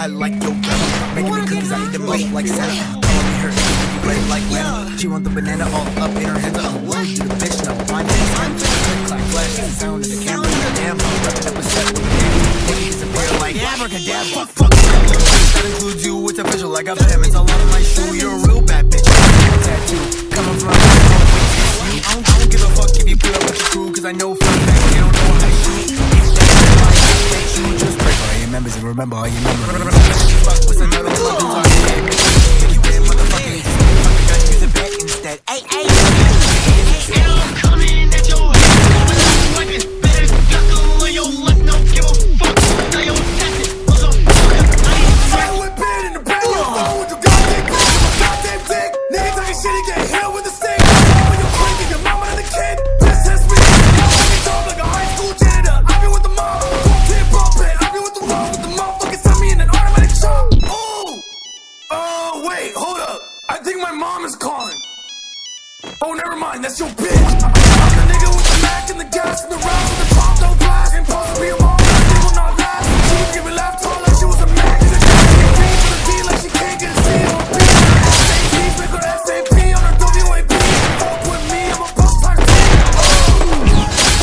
I like yoga. Making me cookies, I eat them up like salad. Calling her, you ready like lemon. She want the banana all up in her hands. I'm low to the bitch, no I'm just click clack flash the sound of the camera. Damn, I'm wrapping up a set with a baby. It's a bear like abracadabra. Fuck, fuck, that includes you. It's official, I got diamonds all over my shoe. You're a real bad bitch. Tattoo coming from I don't give a fuck if you put up with your crew, cause I know for a fact you don't know how to shoot. It's just like just break all your members and remember all your members. Fuck with some metal, fuck with talking back. If you did, motherfucker, I got you the bat instead. Ay, ay, and I'm coming at your head with a weapon. Better buckle on your luck, don't give a fuck. Now you're tested, motherfucker. I ain't fight with bad in the back. You're fine with your goddamn dick. My goddamn dick. Nigga talking shit and get hit with the stick. Oh, never mind, that's your bitch. I'm the nigga with the Mac and the gas and the rounds and the pop, no glass. Ain't supposed to be a mom, that thing will not last. She was giving laugh to her like she was a Mac. She's a girl, she can't pay for the D like she can't get a C on a B. SAP, make her SAP on her WAP. Fuck with me, I'm a bust like me.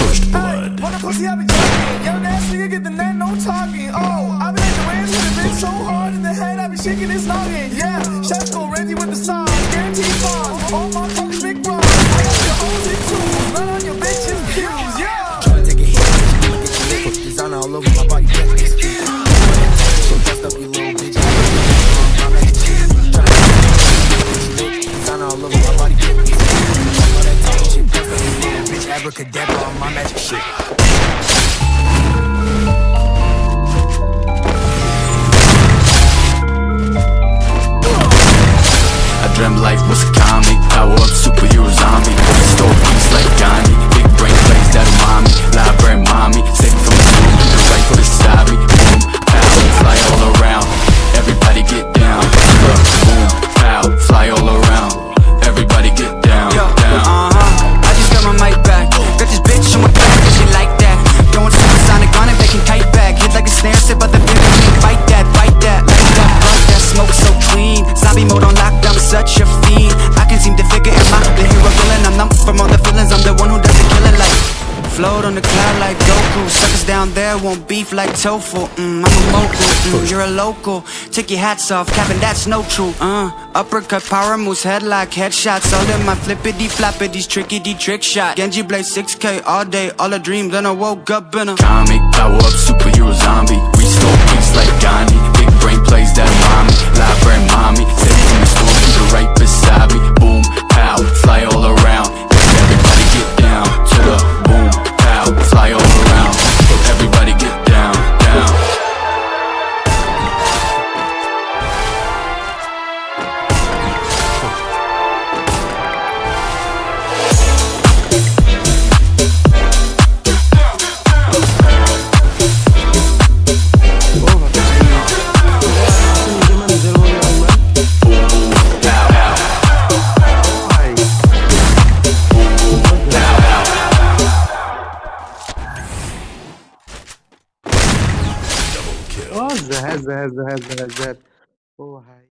First blood. Hey, what the pussy I be talking? Young ass nigga get the net, no talking. Oh, I be at the ranch with a bitch so hard in the head, I be shaking his noggin. Yeah, chef go Randy with the song. Guaranteed bomb. All my fucking big bros. I got your own dick too. Run on your bitches' cues, yeah. Tryna take a hit, look at your liquid designer all over my body. So bust up you little bitch. I'm at the gym. Tryna take a hit, designer all over my body. All that type of shit, bust up you little bitch. Abracadabra on my magic shit. Dream life was a comic, power up, superhero zombie. Store peace like Gandhi, big brain plays that umami. Library mommy, safe from the school, the right for the story. Boom, pow, fly all around, everybody get down. Boom, pow, fly all around, everybody get down. Yo, down. I just got my mic back, got this bitch on my back, cause she like that. Going supersonic, on it, making kite back. Hit like a snare, sit by the pivot, can't fight that, bite that, like that, bite that. Smoke so clean, zombie mode on lockdown. Such a fiend, I can seem to figure it out. The hero villain, I'm numb from all the feelings. I'm the one who does the killing like float on the cloud like Goku. Suckers down there won't beef like tofu. I'm a mogul, you're a local. Take your hats off, Captain, that's no true. Uppercut, power moves, headlock, headshots. All in my flippity floppities, trickity trick shot. Genji blade 6K all day, all a dream. Then I woke up in a comic, power up, superhero zombie. We stole peace like Gandhi. Big brain plays that mommy, library mommy. Save from the school. Right beside me, boom, pow, fly all around. Everybody get down to the boom, pow, fly all around. Everybody get down, down. Zahad. Oh, hi.